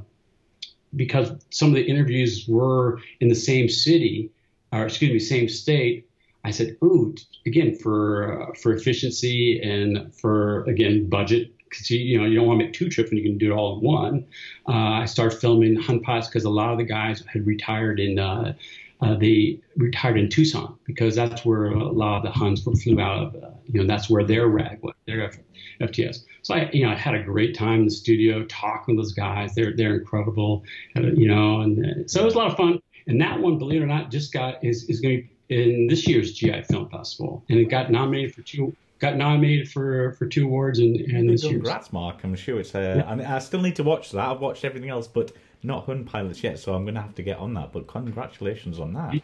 because some of the interviews were in the same city, or excuse me, same state, I said, ooh, again, for, uh, for efficiency and for, again, budget. because you, you know, you don't want to make two trips when you can do it all in one. Uh, I started filming Hun Pilots because a lot of the guys had retired in uh, uh, they retired in Tucson, because that's where a lot of the Huns flew out of. Uh, you know, that's where their RAG was, their F T S. So I, you know, I had a great time in the studio talking to those guys. They're they're incredible, you know, and so it was a lot of fun. And that one, believe it or not, just got is is going to be in this year's G I Film Festival, and it got nominated for two got nominated for for two awards. And and this year's. Congrats, Mark. I'm sure it's. Uh, yeah. I mean, I still need to watch that. I've watched everything else, but not Hun Pilots yet. So I'm going to have to get on that. But congratulations on that.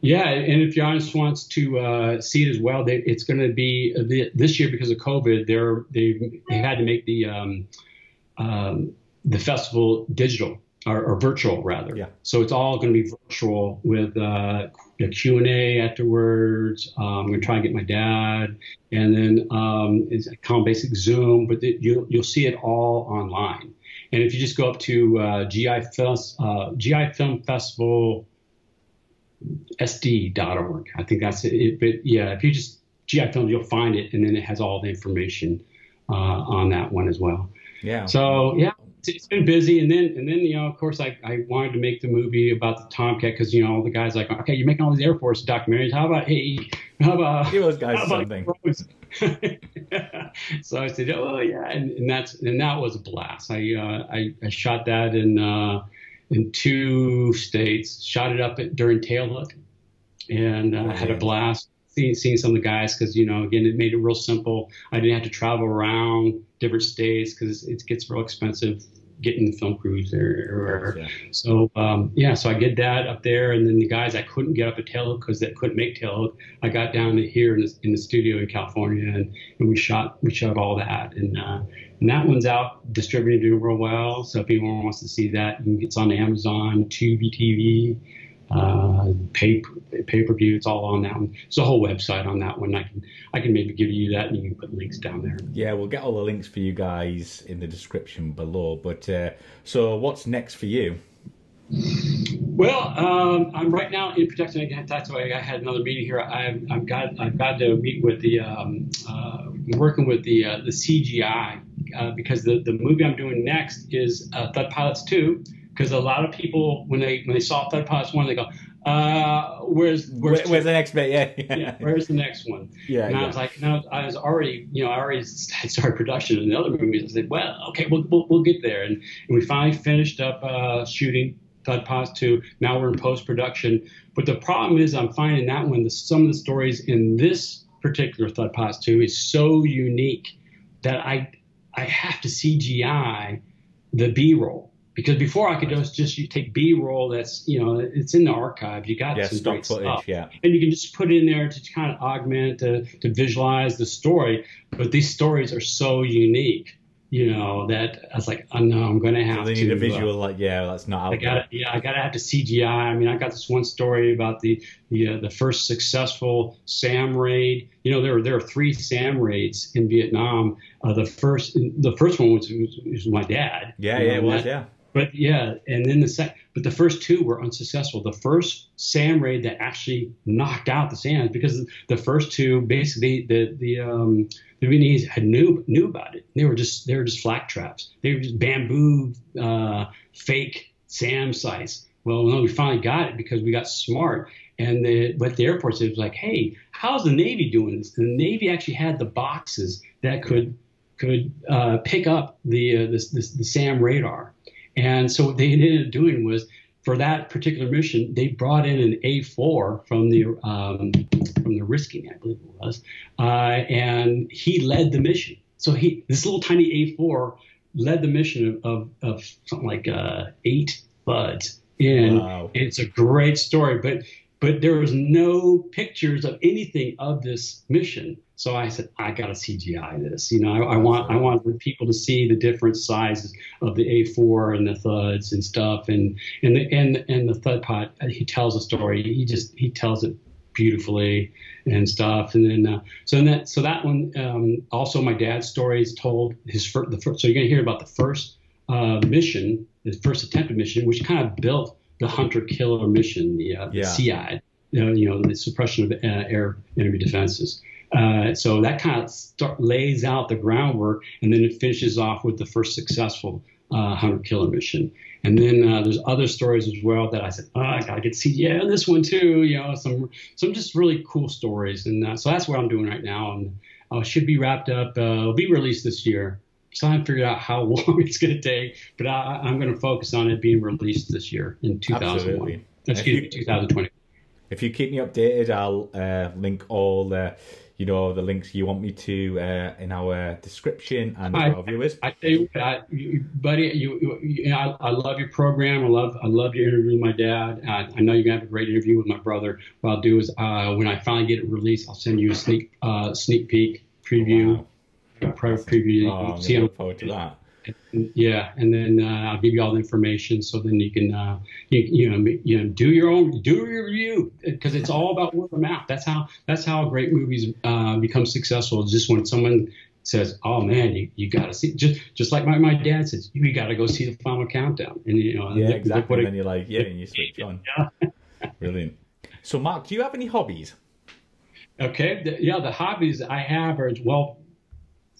Yeah, and if your audience wants to uh, see it as well, they, it's going to be the, this year because of COVID. They're they they had to make the um, um, the festival digital. Or, or virtual, rather. Yeah. So it's all going to be virtual with uh, a Q and A afterwards. Um, I'm going to try and get my dad. And then um, it's a common basic Zoom. But the, you, you'll see it all online. And if you just go up to uh, G I Film Festival S D dot org, I think that's it. But, yeah, if you just G I Film, you'll find it. And then it has all the information uh, on that one as well. Yeah. So, yeah. It's been busy, and then and then you know, of course, I I wanted to make the movie about the Tomcat because you know all the guys like, okay, you're making all these Air Force documentaries. How about hey, how about give those guys something? Yeah. So I said, oh yeah, and, and that's and that was a blast. I uh, I, I shot that in uh, in two states. Shot it up at, during Tailhook, and uh, oh, had yeah. a blast. Seeing, seeing some of the guys, because you know, again, it made it real simple. I didn't have to travel around different states because it gets real expensive getting the film crews there or wherever. Yeah. So um, yeah, so I did that up there, and then the guys I couldn't get up at Tailhook because they couldn't make Tailhook. I got down to here in the, in the studio in California, and, and we shot we shot all that, and uh, and that one's out distributed doing real well. So if anyone wants to see that, you can, it's on Amazon, Tubi T V. Uh, pay pay per view. It's all on that one. There's a whole website on that one. I can I can maybe give you that, and you can put links down there. Yeah, we'll get all the links for you guys in the description below. But uh, so, what's next for you? Well, um, I'm right now in production again. That's why I had another meeting here. I've I've got I've got to meet with the um, uh, working with the uh, the C G I uh, because the the movie I'm doing next is uh, Thud Pilots Two. Because a lot of people, when they when they saw Thud Pilots one, they go, uh, "Where's where's, Where, where's the next bit? Yeah, yeah. yeah, where's the next one?" Yeah, and yeah. I was like, "No, I was already, you know, I already had started production in the other movies." I said, "Well, okay, we'll we'll, we'll get there." And, and we finally finished up uh, shooting Thud Pilots two. Now we're in post production, but the problem is, I'm finding that one, the, some of the stories in this particular Thud Pilots two is so unique that I I have to C G I the B roll. Because before I could just just you take B-roll that's, you know, it's in the archives. You got yeah, some stock great footage, stuff. Yeah. And you can just put it in there to kind of augment, to, to visualize the story. But these stories are so unique, you know, that I was like, oh, no, I'm going to have so they to. They need a visual, uh, like, yeah, that's not out I gotta, Yeah, I got to have to C G I. I mean, I got this one story about the the, uh, the first successful SAM raid. You know, there were, there were three SAM raids in Vietnam. Uh, the first the first one was, was, was my dad. Yeah, yeah, know, it was, that, yeah. But yeah, and then the sec but the first two were unsuccessful. The first SAM raid that actually knocked out the SAMs, because the first two basically the the um, the Vietnamese had knew knew about it. They were just they were just flak traps. They were just bamboo uh, fake SAM sites. Well, no, we finally got it because we got smart. And the, but the Air Force was like, hey, how's the Navy doing this? And the Navy actually had the boxes that could could uh, pick up the, uh, the, the the SAM radar. And so what they ended up doing was, for that particular mission, they brought in an A four from the um, from the risking, I believe it was, uh, and he led the mission. So he, this little tiny A four, led the mission of of, of something like uh, eight F U Ds. And wow. It's a great story, but but there was no pictures of anything of this mission. So I said, I got to C G I this. You know, I, I want I want people to see the different sizes of the A four and the Thuds and stuff, and and the and and the Thud Pilot. He tells a story. He just he tells it beautifully and stuff. And then uh, so and that so that one um, also my dad's story is told his first, the first. So you're gonna hear about the first uh, mission, the first attempted mission, which kind of built the hunter killer mission, the, uh, the yeah. C I, you know, you know, the suppression of uh, air enemy defenses. Uh, so that kind of start, lays out the groundwork, and then it finishes off with the first successful uh, hundred-killer mission. And then uh, there's other stories as well that I said, oh, I got to get C D A on this one too. You know, some some just really cool stories. And uh, so that's what I'm doing right now. And I uh, should be wrapped up. Uh, it'll be released this year. So I haven't figured out how long it's going to take, but I, I'm going to focus on it being released this year in two thousand one. Excuse me, two thousand twenty. If you keep me updated, I'll uh, link all the, you know, the links you want me to uh, in our description and I, our viewers. I tell you, I, you buddy, you, you know, I, I love your program. I love, I love your interview with my dad. I, I know you're gonna have a great interview with my brother. What I'll do is, uh, when I finally get it released, I'll send you a sneak, uh, sneak peek preview. Wow. Preview. Oh, see, I look forward to that. Yeah, and then uh, I'll give you all the information, so then you can uh, you, you know you know do your own do your review, because it's all about word of mouth. That's how that's how great movies uh, become successful. Just when someone says, "Oh man, you, you got to see," just just like my my dad says, "You got to go see the Final Countdown," and you know yeah, exactly. And then you're like, yeah, and you switch on. Yeah. Brilliant. So, Mark, do you have any hobbies? Okay, the, yeah, the hobbies I have are well.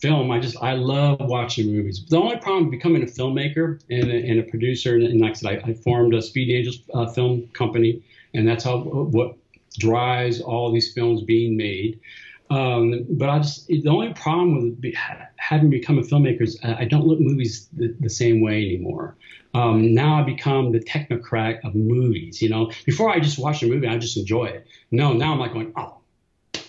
Film. I just I love watching movies. The only problem becoming a filmmaker and a, and a producer, and, and like I said, I, I formed a Speed Angels uh, film company, and that's how what drives all these films being made. Um, but I just the only problem with be, having become a filmmaker is I don't look at movies the, the same way anymore. Um, now I become the technocrat of movies. You know, before I just watched a movie, I just enjoy it. No, now I'm like going, oh,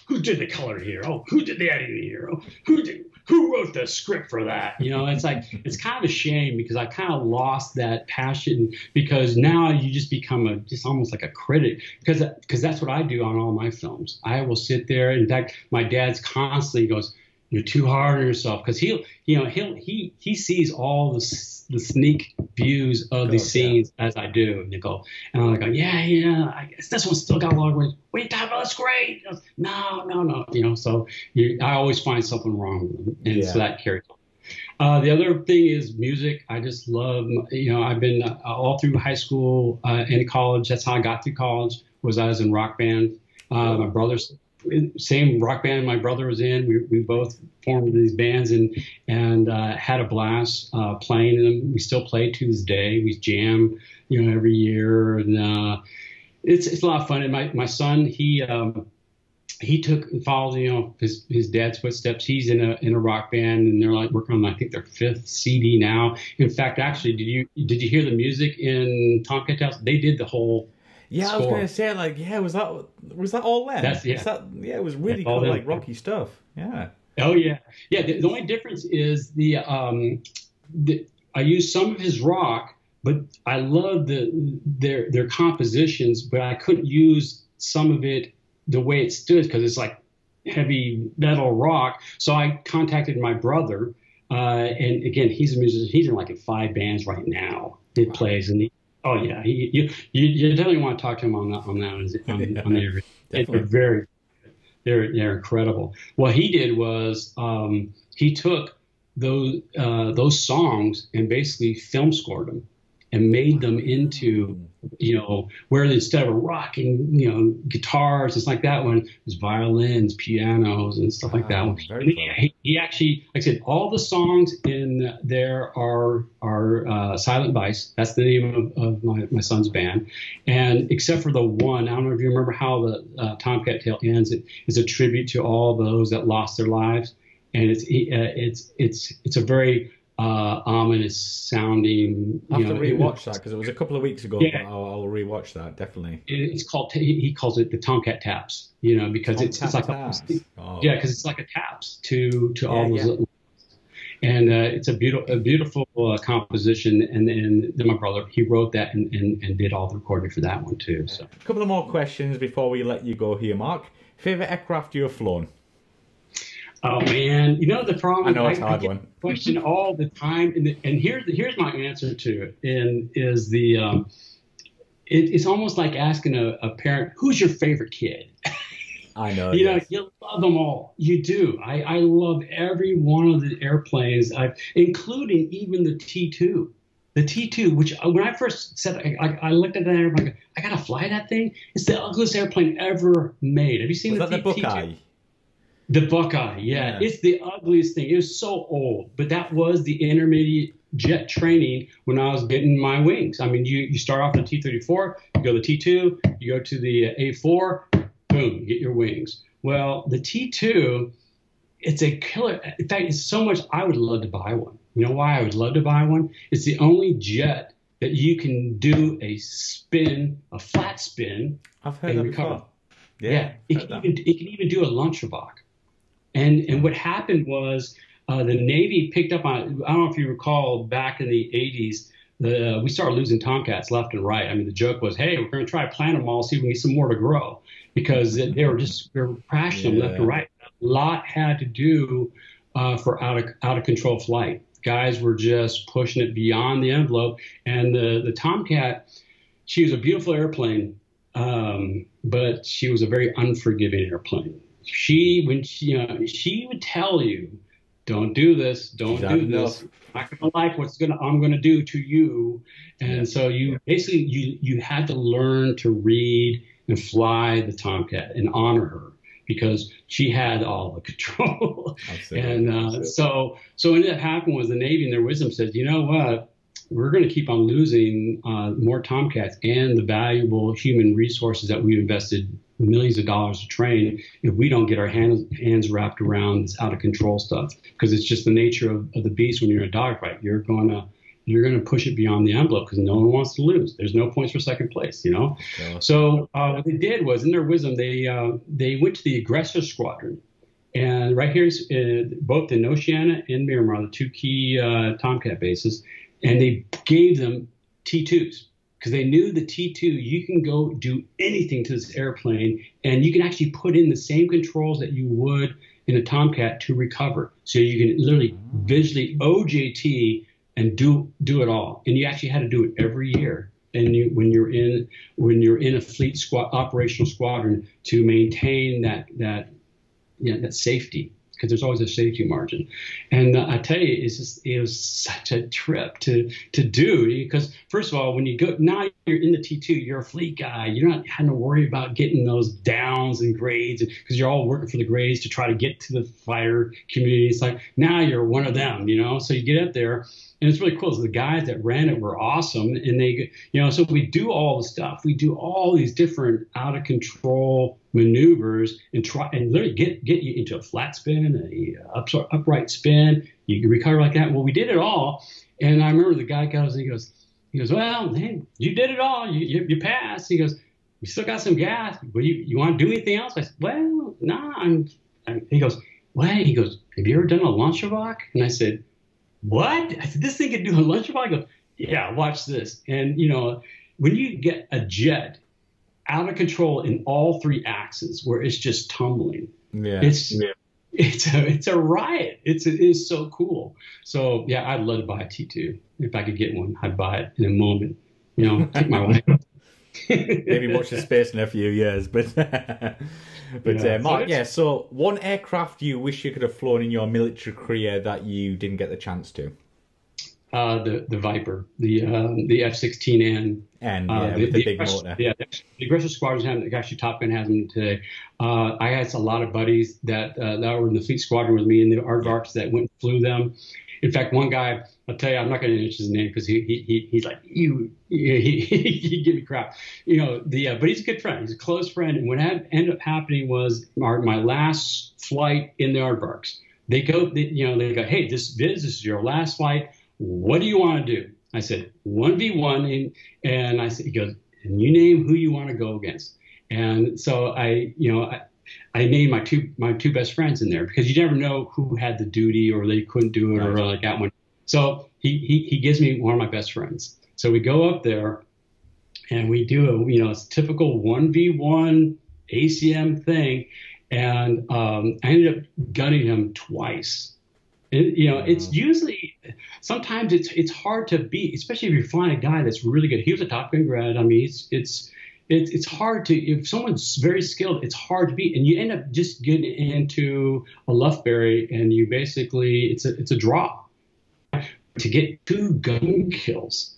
who did the color here? Oh, who did the editing here? Oh, who did? Who wrote the script for that? You know, it's like, it's kind of a shame because I kind of lost that passion, because now you just become a, just almost like a critic, because, because that's what I do on all my films. I will sit there. In fact, my dad's constantly goes, you're too hard on yourself. Cause he'll, you know, he'll, he, he sees all the, the sneak views of these scenes as I do, Nicole. And I'm like, yeah, yeah, I guess this one's still got a lot of ways. What are you talking about? That's great. No, no, no. You know, so you, I always find something wrong with them. And yeah. So that carries on. Uh, the other thing is music. I just love, you know, I've been uh, all through high school uh, and college. That's how I got through college, was I was in rock band. Uh, my brother's same rock band my brother was in. We, we both formed these bands and and uh, had a blast uh, playing them. We still play to this day. We jam, you know, every year, and uh, it's it's a lot of fun. And my my son, he um, he took and followed, you know, his his dad's footsteps. He's in a in a rock band, and they're like working on I think their fifth C D now. In fact, actually, did you did you hear the music in Tomcats? They did the whole. Yeah, score. I was going to say, like, yeah, was that was that all them? That's, yeah. That, yeah, it was really cool, them. Like, rocky stuff. Yeah. Oh, yeah. Yeah, the, the only difference is the, um, the I used some of his rock, but I love the their their compositions, but I couldn't use some of it the way it stood because it's, like, heavy metal rock. So I contacted my brother, uh, and, again, he's a musician. He's in, like, in five bands right now. He wow. plays, and he Oh yeah, he, you you you definitely want to talk to him on that on that on, yeah, on the they're very they're they're incredible. What he did was um, he took those uh, those songs and basically film scored them and made them into, you know, where instead of rock and, you know, guitars, it's like that one, it's violins, pianos, and stuff like wow, that. One. He, he actually, like I said, all the songs in there are are uh, Silent Vice. That's the name of, of my, my son's band. And except for the one, I don't know if you remember how the uh, Tomcat Tale ends, it is a tribute to all those that lost their lives. And it's, uh, it's, it's, it's a very... Uh, ominous sounding. I have to rewatch that because it was a couple of weeks ago. Yeah. But I'll, I'll rewatch that definitely. It's called. He calls it the Tomcat Taps. You know, because it's, it's like a, oh. yeah, because it's like a taps to to yeah, all those. Yeah. And uh, it's a beautiful, a beautiful uh, composition. And and then my brother, he wrote that and, and and did all the recording for that one too. So a couple of more questions before we let you go here, Mark. Favorite aircraft you have flown? Oh man, you know the problem. I know it's a hard one. Question all the time, and the, and here's here's my answer to it. And is the um, it, it's almost like asking a, a parent, "Who's your favorite kid?" I know. you yes. know, you love them all. You do. I I love every one of the airplanes, I've, including even the T two. The T two, which when I first said, I, I looked at that airplane, I gotta fly that thing. It's the ugliest airplane ever made. Have you seen Was the T two? The Buckeye, yeah. yeah. It's the ugliest thing. It was so old, but that was the intermediate jet training when I was getting my wings. I mean, you, you start off in a T thirty-four, you go to the T two, you go to the A four, boom, you get your wings. Well, the T two, it's a killer. In fact, it's so much I would love to buy one. You know why I would love to buy one? It's the only jet that you can do a spin, a flat spin, I've heard and that recover. Before. Yeah, yeah. It, heard can that. Even, it can even do a lunchbox. And, and what happened was uh, the Navy picked up on, I don't know if you recall back in the eighties, the, we started losing Tomcats left and right. I mean, the joke was, hey, we're going to try to plant them all, see if we need some more to grow, because they were just they were crashing yeah. them left and right. A lot had to do uh, for out of, out of control flight. Guys were just pushing it beyond the envelope. And the, the Tomcat, she was a beautiful airplane, um, but she was a very unforgiving airplane. She, when she, you know, she would tell you, don't do this, don't do this. I'm not gonna like what's gonna I'm gonna do to you. And so you basically you you had to learn to read and fly the Tomcat and honor her because she had all the control. And uh, so so what ended up happening was the Navy in their wisdom said, you know what, we're gonna keep on losing uh, more Tomcats and the valuable human resources that we invested millions of dollars to train if we don't get our hands hands wrapped around this out of control stuff, because it's just the nature of, of the beast. When you're in a dogfight, you're gonna you're gonna push it beyond the envelope because no one wants to lose. There's no points for second place, you know. Okay. So uh, what they did was, in their wisdom, they uh, they went to the aggressor squadron, and right here is uh, both in Oceana and Miramar, the two key uh, Tomcat bases, and they gave them T twos. Because they knew the T two, you can go do anything to this airplane, and you can actually put in the same controls that you would in a Tomcat to recover. So you can literally visually O J T and do do it all, and you actually had to do it every year. And you, when you're in when you're in a fleet squad operational squadron to maintain that that you know, that safety, because there's always a safety margin. And uh, I tell you, it's just, it was such a trip to to do, because first of all, when you go, now you're in the T two, you're a fleet guy, you're not having to worry about getting those downs and grades, because you're all working for the grades to try to get to the fighter community. It's like, now you're one of them, you know? So you get up there, and it's really cool. So the guys that ran it were awesome, and they, you know, so we do all the stuff. We do all these different out of control maneuvers and try and literally get get you into a flat spin, a up, upright spin. You can recover like that. Well, we did it all, and I remember the guy goes, and he goes, he goes, well, hey, you did it all. You you, you passed. He goes, you still got some gas. Well, you you want to do anything else? I said, well, nah. I'm, I'm, he goes, what? He goes, have you ever done a launchbox? And I said, what? I said, this thing can do a lunchbox? I go, yeah, watch this. And, you know, when you get a jet out of control in all three axes where it's just tumbling, yeah. it's yeah. it's a, it's a riot. It's, it is so cool. So, yeah, I'd love to buy a T two. If I could get one, I'd buy it in a moment. You know, take my wife. Maybe watch the space in a few years. But, but yeah. Uh, Mark, yeah, so one aircraft you wish you could have flown in your military career that you didn't get the chance to? Uh, the, the Viper, the um, the F sixteen N. And, yeah, uh, the, the, the big aggressor, motor. Yeah, the aggressor squadron has them. Actually, Top Gun has them today. Uh, I had a lot of buddies that, uh, that were in the fleet squadron with me and the Aardvarks that went and flew them. In fact, one guy, I'll tell you, I'm not going to mention his name because he, he, he he's like, you, he, he, he give me crap, you know, the, uh, but he's a good friend. He's a close friend. And what had, ended up happening was our, my last flight in the Aardvarks. They go, they, you know, they go, hey, this, this is your last flight. What do you want to do? I said, one V one. And, and I said, he goes, and you name who you want to go against. And so I, you know, I, I named my two my two best friends in there, because you never know who had the duty or they couldn't do it or like that one. So he, he he gives me one of my best friends. So we go up there and we do a you know it's typical one V one A C M thing, and um, I ended up gutting him twice. And, you know, it's usually sometimes it's it's hard to beat, especially if you're flying a guy that's really good. He was a Top Gun grad. I mean, it's it's. It's, it's hard to, if someone's very skilled, it's hard to beat. And you end up just getting into a Luftberry, and you basically, it's a, it's a draw. To get two gun kills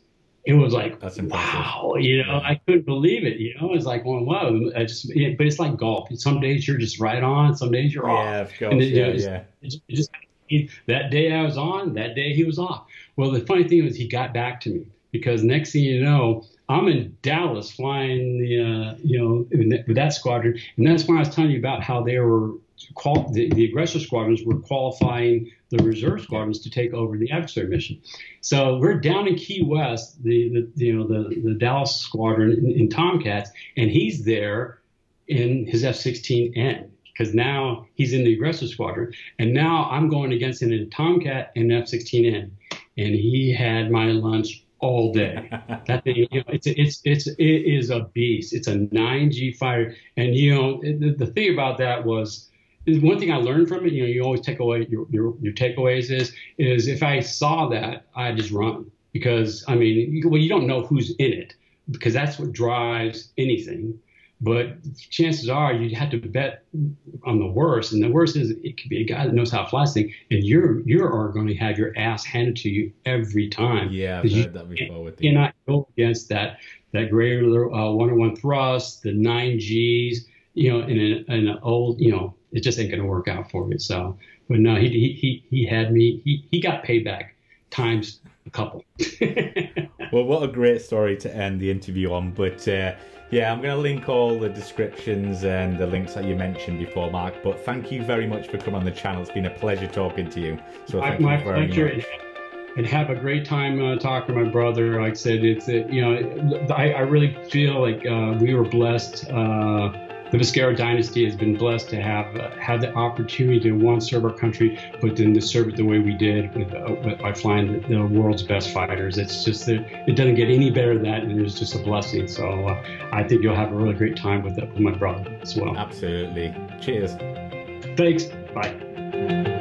it was like, that's wow, you know, yeah. I couldn't believe it. You know, it's like, well, whoa, I just, yeah, but it's like golf. Some days you're just right on, some days you're yeah, off. And it, yeah, it was, yeah. It just, it just, it, that day I was on, that day he was off. Well, the funny thing was he got back to me, because next thing you know, I'm in Dallas flying the, uh, you know, with that squadron. And that's when I was telling you about how they were, qual the, the aggressor squadrons were qualifying the reserve squadrons to take over the adversary mission. So we're down in Key West, the, the you know, the, the Dallas squadron in, in Tomcats, and he's there in his F sixteen N, because now he's in the aggressor squadron. And now I'm going against him in Tomcat and F sixteen N. And he had my lunch all day. That thing, you know, it's it's it's it is a beast. It's a nine G fighter, and you know the, the thing about that was, is one thing I learned from it. You know, you always take away your your, your takeaways is is if I saw that, I just run, because I mean, you, well, you don't know who's in it, because that's what drives anything. But chances are you have to bet on the worst, and the worst is it could be a guy that knows how to fly this thing, and you're you are going to have your ass handed to you every time. Yeah, I've heard that before. With you cannot go against that that greater uh, one oh one thrust, the nine Gs, you know, in an, in an old, you know, it just ain't going to work out for me. So, but no, he he he, he had me. He he got payback times a couple. Well, what a great story to end the interview on, but. Uh, Yeah, I'm going to link all the descriptions and the links that you mentioned before, Mark. But thank you very much for coming on the channel. It's been a pleasure talking to you. So thank my, you my very pleasure. Much. And have a great time uh, talking to my brother. Like I said, it's it, you know, I, I really feel like uh, we were blessed. Uh, the Vizcarra dynasty has been blessed to have uh, had the opportunity to one serve our country, but then to serve it the way we did with, uh, by flying the, the world's best fighters. It's just that it doesn't get any better than that, and it's just a blessing. So uh, I think you'll have a really great time with, it, with my brother as well. Absolutely. Cheers. Thanks. Bye.